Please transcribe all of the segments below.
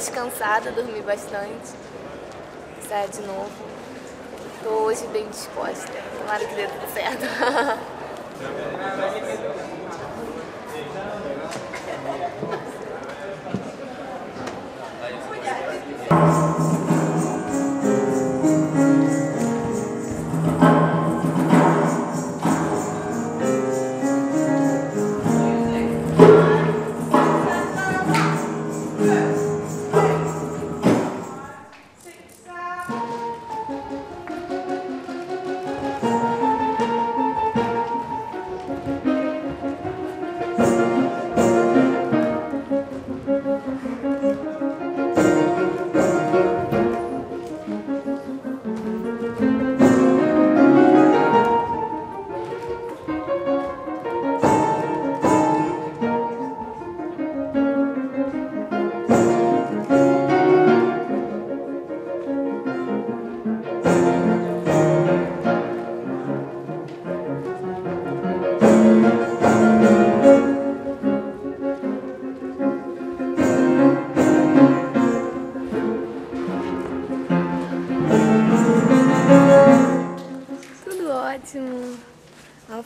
descansada, dormi bastante, saia de novo. Estou hoje bem disposta, tomara que dê tudo certo.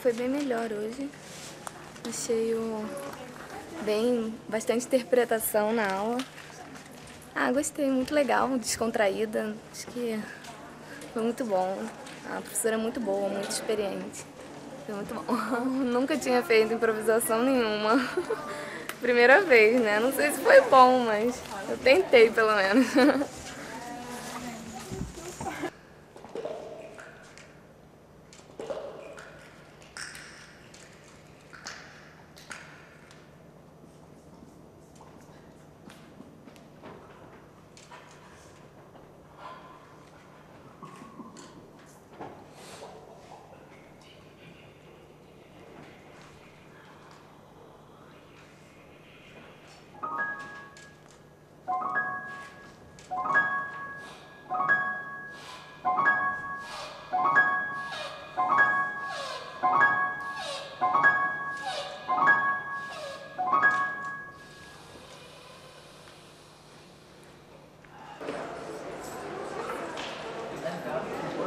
Foi bem melhor hoje, achei bastante interpretação na aula. Gostei, muito legal, descontraída, acho que foi muito bom. A professora é muito boa, muito experiente, foi muito bom. Nunca tinha feito improvisação nenhuma, primeira vez, né? Não sei se foi bom, mas eu tentei pelo menos.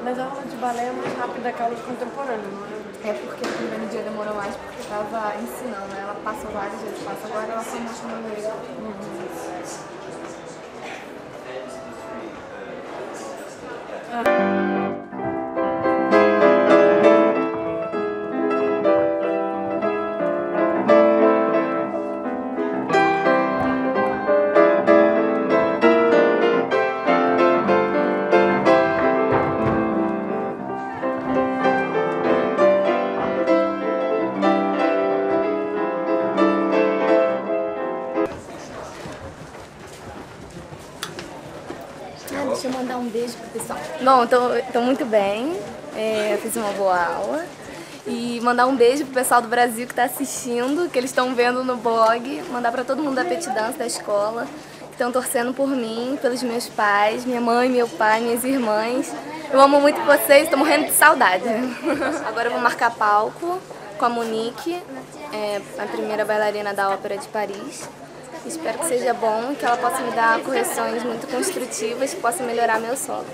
Mas a aula de balé é mais rápida que a aula de contemporâneo, não é? É porque o primeiro dia demorou mais, porque estava ensinando, né? Ela passa vários dias, passa agora, ela só mostra uma vez. Deixa eu mandar um beijo pro pessoal. Bom, tô muito bem, fiz uma boa aula. E mandar um beijo pro pessoal do Brasil que tá assistindo, que eles estão vendo no blog. Mandar pra todo mundo da Petit Dance, da escola, que estão torcendo por mim, pelos meus pais, minha mãe, meu pai, minhas irmãs. Eu amo muito vocês, tô morrendo de saudade. Agora eu vou marcar palco com a Monique, a primeira bailarina da Ópera de Paris. Espero que seja bom, que ela possa me dar correções muito construtivas, que possa melhorar meu solo.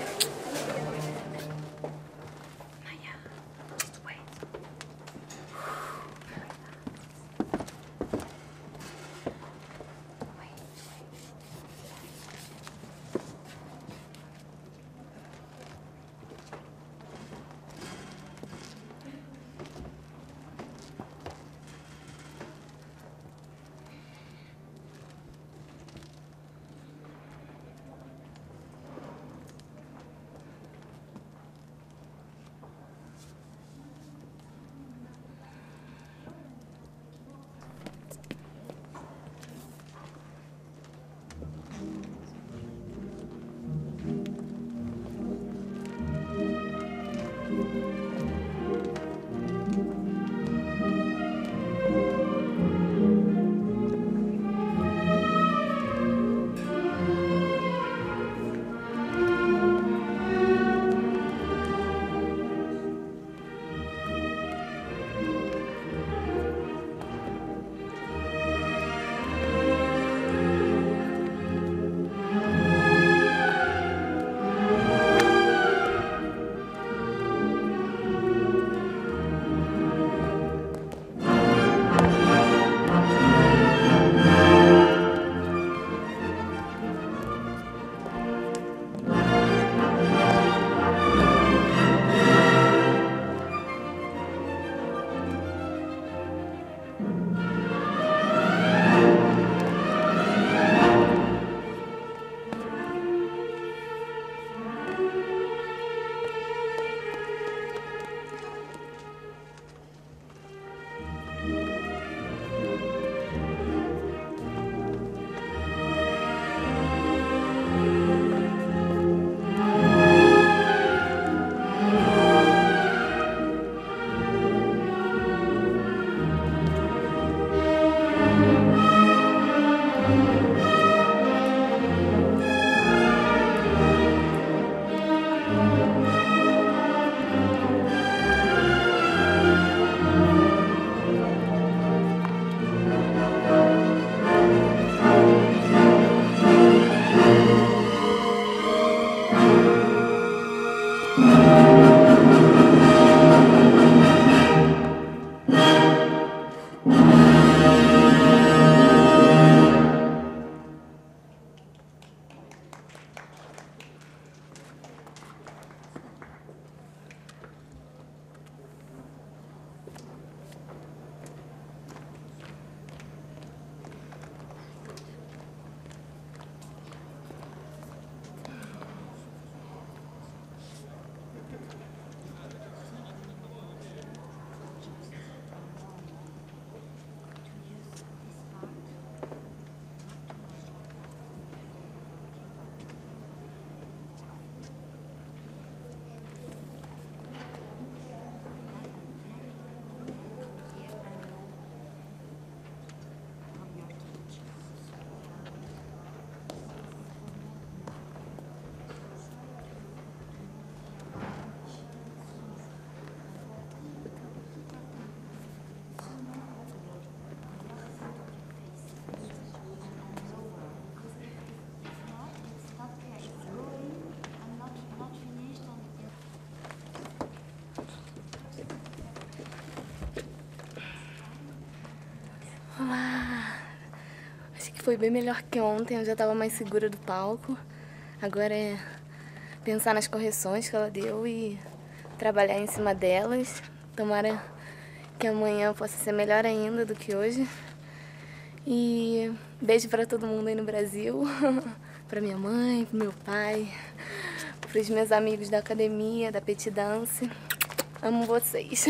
foi bem melhor que ontem, eu já estava mais segura do palco. Agora é pensar nas correções que ela deu e trabalhar em cima delas. Tomara que amanhã possa ser melhor ainda do que hoje. E beijo para todo mundo aí no Brasil, para minha mãe, para meu pai, para os meus amigos da academia, da Petit Dance. Amo vocês.